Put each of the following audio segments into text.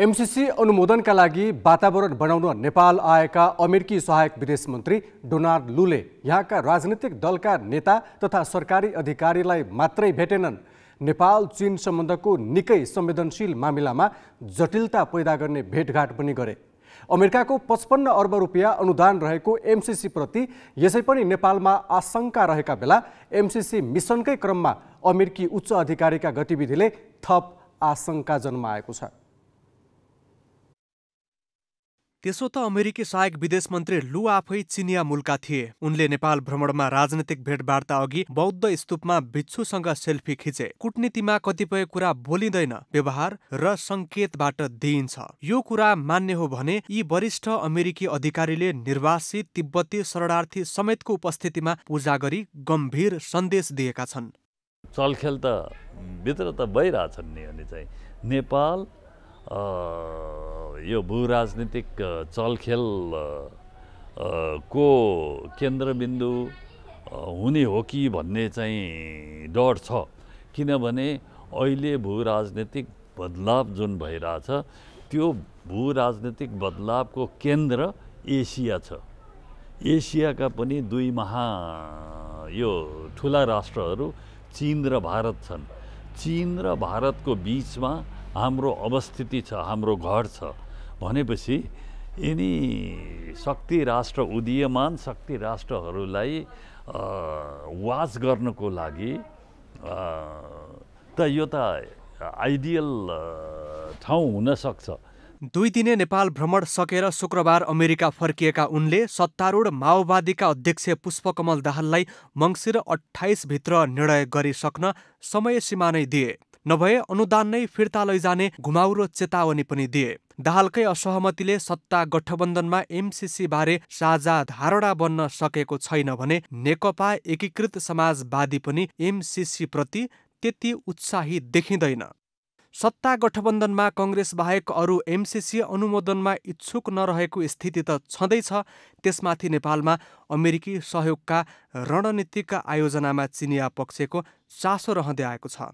MCC अनुमोदनका लागि वातावरण बनाउन नेपाल आएका अमेरिकी सहायक विदेश मन्त्री डोनाल्ड लुले यहाँका राजनीतिक दलका नेता तथा सरकारी अधिकारीलाई मात्रै भेटेनन्। नेपाल चीन सम्बन्धको निकै संवेदनशील मामिलामा जटिलता पैदा गर्ने भेटघाट पनि गरे। अमेरिकाको 55 अर्ब रुपियाँ अनुदान रहेको एमसीसी प्रति यसै पनि नेपालमा आशंका रहेका बेला एमसीसी मिसनकै क्रममा अमेरिकी उच्च अधिकारीका गतिविधिले थप आशंका जन्माएको छ। त्यसो त अमेरिकी सहायक विदेश मन्त्री लु आफै चिनिया मूलका थिए। उनले नेपाल भ्रमणमा राजनीतिक भेटवार्ता अघि बौद्ध स्तूपमा भिक्षुसँग सेल्फी खिचे। कूटनीतिमा कतिपय कुरा बोलिँदैन, व्यवहार र संकेतबाट दिइन्छ। यो कुरा मान्य हो भने यी वरिष्ठ अमेरिकी अधिकारीले निर्वासित तिब्बती शरणार्थी समेतको उपस्थितिमा पूजा गरी गम्भीर सन्देश दिएका छन्। चलखेल त भित्र त भइराछन् नि। अनि चाहिँ नेपाल यो भूराजनीतिक चलखेल को केन्द्रबिन्दु हुने हो कि भन्ने चाहिँ डर छ। किनभने अहिले भूराजनीतिक बदलाव जुन भइराछ त्यो भूराजनीतिक बदलावको केन्द्र एसिया छ। एसियाका पनि दुई यो ठुला राष्ट्रहरू चीन र भारत छन्। चीन र भारतको बीचमा हाम्रो अवस्थिति छ, हाम्रो घर छ भनेपछि यिनी शक्ति राष्ट्र उदीयमान शक्ति राष्ट्रहरूलाई वाच गर्नको लागि त यो त आइडियल ठाउँ हुन सक्छ। दुई दिने नेपाल भ्रमण सकेर शुक्रबार अमेरिका फर्किएका उनले सत्तारूढ माओवादीका अध्यक्ष पुष्पकमल दाहाललाई मङ्सिर 28 भित्र निर्णय गरिसक्न समय सीमा नै दिए, नभए अनुदान नै फिर्ता लैजाने घुमाउरो चेतावनी पनि दिए। दाहालकै असहमतिले सत्ता गठबन्धनमा एमसीसी बारे साझा धारणा बन्न सकेको छैन भने नेकपा एकीकृत समाजवादी पनि एमसीसी प्रति त्यति उत्साही देखिँदैन। सत्ता गठबन्धनमा कंग्रेस बाहेक अरू एमसीसी अनुमोदनमा इच्छुक नरहेको स्थिति त छँदैछ। त्यसमाथि नेपालमा अमेरिकी सहयोगका रणनीतिक आयोजनामा चिनिया पक्षको चासो रहँदै आएको छ।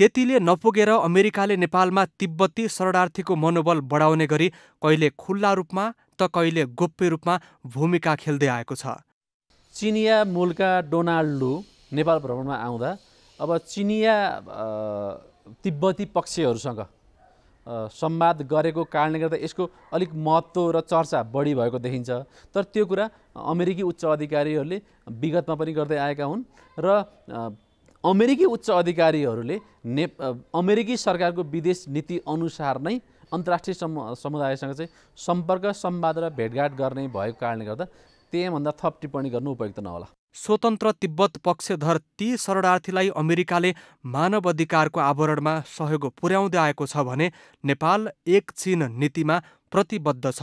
त्यतिले नपुगेर अमेरिकाले नेपालमा तिब्बती शरणार्थीको मनोबल बढाउने गरी कहिले खुल्ला रूपमा त कहिले गोप्य रूपमा भूमिका खेल्दै आएको छ। चिनिया मूलका डोनाल्ड लु नेपाल भ्रमणमा आउँदा अब चिनिया तिब्बती पक्षहरूसँग संवाद गरेको कारणले गर्दा यसको अलिक महत्त्व र चर्चा बढी भएको देखिन्छ। तर त्यो कुरा अमेरिकी उच्च अधिकारीहरूले विगतमा पनि गर्दै आएका हुन् र अमेरिकी उच्च अधिकारीहरूले अमेरिकी सरकारको विदेश नीति अनुसार नै अन्तर्राष्ट्रिय समुदायसँग चाहिँ सम्पर्क संवाद र भेटघाट गर्ने भएको कारणले गर्दा त्यहीभन्दा थप टिप्पणी गर्नु उपयुक्त नहोला। स्वतन्त्र तिब्बत पक्षधर ती शरणार्थीलाई अमेरिकाले मानव अधिकारको आवरणमा सहयोग पुर्याउँदै आएको छ भने नेपाल एक चीन नीतिमा प्रतिबद्ध छ।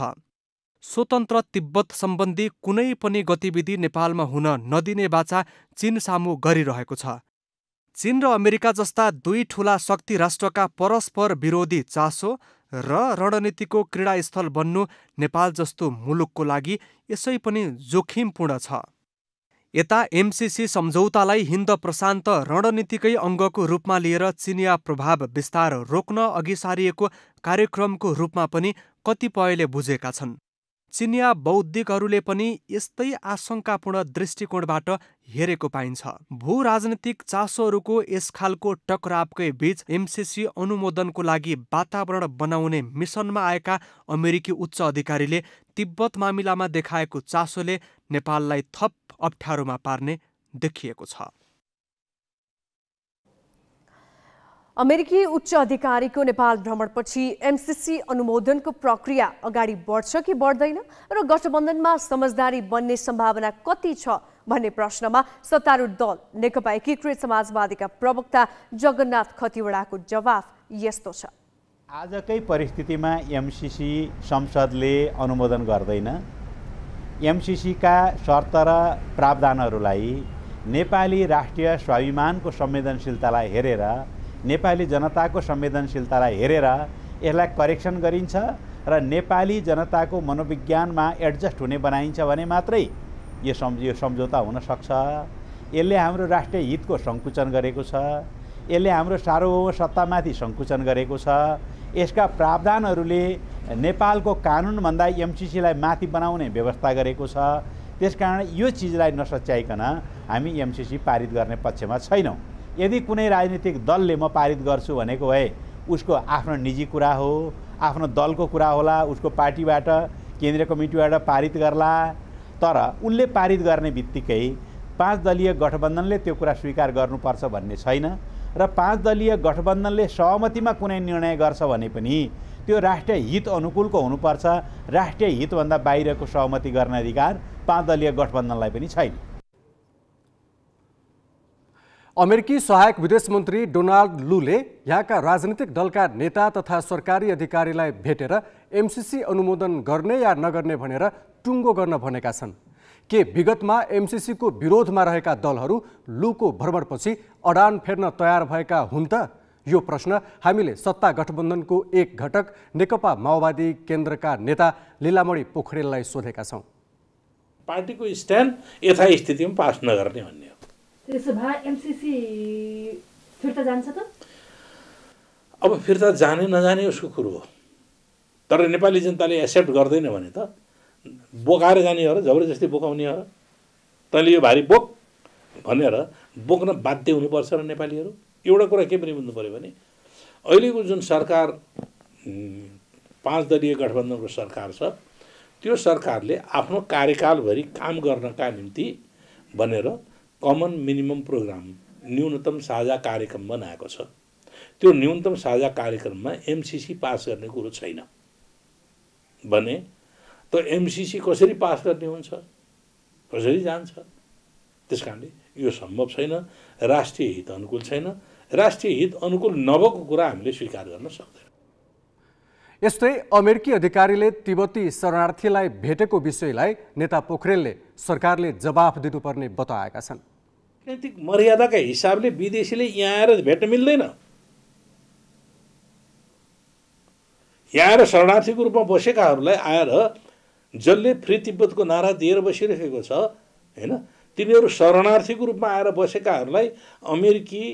स्वतन्त्र तिब्बत सम्बन्धी कुनै पनि गतिविधि नेपालमा हुन नदिने वाचा चीन सामु गरिरहेको छ। चीन र अमेरिका जस्ता दुई ठूला शक्ति राष्ट्रका परस्पर विरोधी चासो र रणनीतिको क्रीडास्थल बन्नु नेपाल जस्तो मुलुकको लागि यसै पनि जोखिमपूर्ण छ। यता एमसीसी सम्झौतालाई हिन्द प्रशान्त रणनीतिकै अङ्गको रूपमा लिएर चिनिया प्रभाव विस्तार रोक्न अघि सारिएको कार्यक्रमको रूपमा पनि कतिपयले बुझेका छन्। चिनिया बौद्धिकहरूले पनि यस्तै आशंकापूर्ण दृष्टिकोणबाट हेरेको पाइन्छ। भू राजनीतिक चासोहरूको यस खालको टकरावकै बीच एमसीसी अनुमोदनको लागि वातावरण बनाउने मिसनमा आएका अमेरिकी उच्च अधिकारीले तिब्बत मामिलामा देखाएको चासोले नेपाललाई थप अप्ठ्यारोमा पार्ने देखिएको छ। अमेरिकी उच्च अधिकारीको नेपाल भ्रमणपछि एमसीसी अनुमोदनको प्रक्रिया अगाडि बढ्छ कि बढ्दैन र गठबन्धनमा समझदारी बन्ने सम्भावना कति छ भन्ने प्रश्नमा सत्तारूढ दल नेकपा एकीकृत समाजवादीका प्रवक्ता जगन्नाथ खतिवडाको जवाफ यस्तो छ। आजकै परिस्थितिमा एमसीसी संसदले अनुमोदन गर्दैन। एमसीसीका शर्त र प्रावधानहरूलाई नेपाली राष्ट्रिय स्वाभिमानको संवेदनशीलतालाई हेरेर नेपाली जनताको संवेदनशीलतालाई हेरेर यसलाई करेक्सन गरिन्छ र नेपाली जनताको मनोविज्ञानमा एडजस्ट हुने बनाइन्छ भने मात्रै यो सम्झौता हुन सक्छ। यसले हाम्रो राष्ट्रिय हितको सङ्कुचन गरेको छ। यसले हाम्रो सार्वभौम सत्तामाथि सङ्कुचन गरेको छ। यसका प्रावधानहरूले नेपालको कानुनभन्दा एमसीसीलाई माथि बनाउने व्यवस्था गरेको छ। त्यसकारण यो चीजलाई नसच्याइकन हामी एमसीसी पारित गर्ने पक्षमा छैनौं। यदि कुनै राजनीतिक दलले म पारित गर्छु भनेको भए उसको आफ्नो निजी कुरा हो, आफ्नो दलको कुरा होला, उसको पार्टीबाट केन्द्रीय कमिटीबाट पारित गर्ला। तर उनले पारित गर्ने बित्तिकै पाँच दलीय गठबन्धनले त्यो कुरा स्वीकार गर्नुपर्छ भन्ने छैन र पाँच दलीय गठबन्धनले सहमतिमा कुनै निर्णय गर्छ भने पनि त्यो राष्ट्रिय हित अनुकूलको हुनुपर्छ। राष्ट्रिय हितभन्दा बाहिरको सहमति गर्ने अधिकार पाँच दलीय गठबन्धनलाई पनि छैन। अमेरिकी सहायक विदेश मन्त्री डोनाल्ड लूले यहाँका राजनीतिक दलका नेता तथा सरकारी अधिकारीलाई भेटेर एमसीसी अनुमोदन गर्ने या नगर्ने भनेर टुङ्गो गर्न भनेका छन्। के विगतमा एमसीसी को विरोधमा रहेका दलहरू लूको भ्रमणपछि अडान फेर्न तयार भएका हुन् त? यो प्रश्न हामीले सत्ता गठबन्धनको एक घटक नेकपा माओवादी केन्द्रका नेता लीलामणि पोखरेललाई सोधेका छौं। पार्टीको स्ट्यान्ड यथास्थितिमा पास नगर्ने भन्ने हो। त्यसो भए एमसीसी फिर्ता जान्छ त? अब फिर्ता जाने नजाने उसको कुरो हो, तर नेपाली जनताले एक्सेप्ट गर्दैन भने त बोकाएर जाने हो र जबरजस्ती बोकाउने हो र तैँले यो भारी बोक भनेर बोक्न बाध्य हुनुपर्छ र नेपालीहरू। एउटा कुरा के पनि बुझ्नु पऱ्यो भने अहिलेको जुन सरकार पाँच दलीय गठबन्धनको सरकार छ त्यो सरकारले आफ्नो कार्यकालभरि काम गर्नका निम्ति भनेर कमन मिनिमम प्रोग्राम न्यूनतम साझा कार्यक्रम बनाएको छ। त्यो न्यूनतम साझा कार्यक्रममा एमसीसी पास गर्ने कुरो छैन भने त एमसीसी कसरी पास गर्ने हुन्छ, कसरी जान्छ? त्यसकारणले यो सम्भव छैन, राष्ट्रिय हित अनुकूल छैन। राष्ट्रिय हित अनुकूल नभएको कुरा हामीले स्वीकार गर्न सक्दैनौँ। यस्तै अमेरिकी अधिकारीले तिब्बती शरणार्थीलाई भेटेको विषयलाई नेता पोखरेलले सरकारले जवाफ दिनुपर्ने बताएका छन्। नैतिक मर्यादाका हिसाबले विदेशीले यहाँ आएर भेट्न मिल्दैन। यहाँ आएर शरणार्थीको रूपमा बसेकाहरूलाई आएर जसले फ्री तिब्बतको नारा दिएर बसिरहेको छ हैन, तिनीहरू शरणार्थीको रूपमा आएर बसेकाहरूलाई अमेरिकी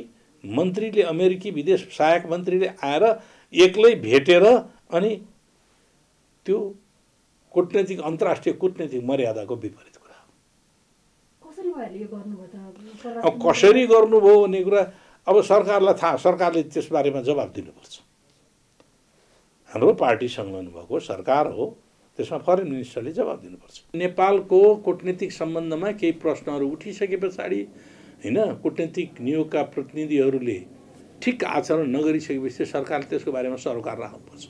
मन्त्रीले, अमेरिकी विदेश सहायक मन्त्रीले आएर एक्लै भेटेर अनि त्यो कूटनीतिक अन्तर्राष्ट्रिय कूटनीतिक मर्यादाको विपरीत कुरा हो। कसरी उहाँले यो गर्नुभयो त? अब कसरी गर्नुभयो भन्ने कुरा अब सरकारलाई थाहा, सरकारले त्यसबारेमा जवाब दिनुपर्छ। हाम्रो पार्टी सङ्गठन भएको सरकार हो, त्यसमा फरेन मिनिस्टरले जवाब दिनुपर्छ। नेपालको कूटनीतिक सम्बन्धमा केही प्रश्नहरू उठिसके पछाडि हैन कूटनीतिक नियोगका प्रतिनिधिहरूले ठिक आचरण नगरिसकेपछि सरकारले त्यसको बारेमा सरोकार राख्नुपर्छ।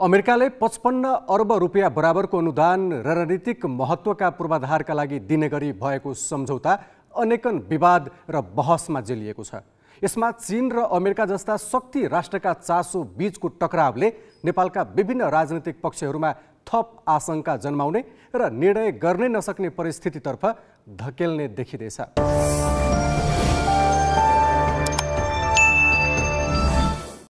अमेरिकाले 55 अर्ब रुपियाँ बराबरको अनुदान रणनीतिक महत्त्वका पूर्वाधारका लागि दिने गरी भएको सम्झौता अनेकन विवाद र बहसमा जेलिएको छ। यसमा चीन र अमेरिका जस्ता शक्ति राष्ट्रका चासो बीचको टकरावले नेपालका विभिन्न राजनीतिक पक्षहरूमा थप आशंका जन्माउने र निर्णय गर्नै नसक्ने परिस्थितितर्फ धकेल्ने देखिँदैछ।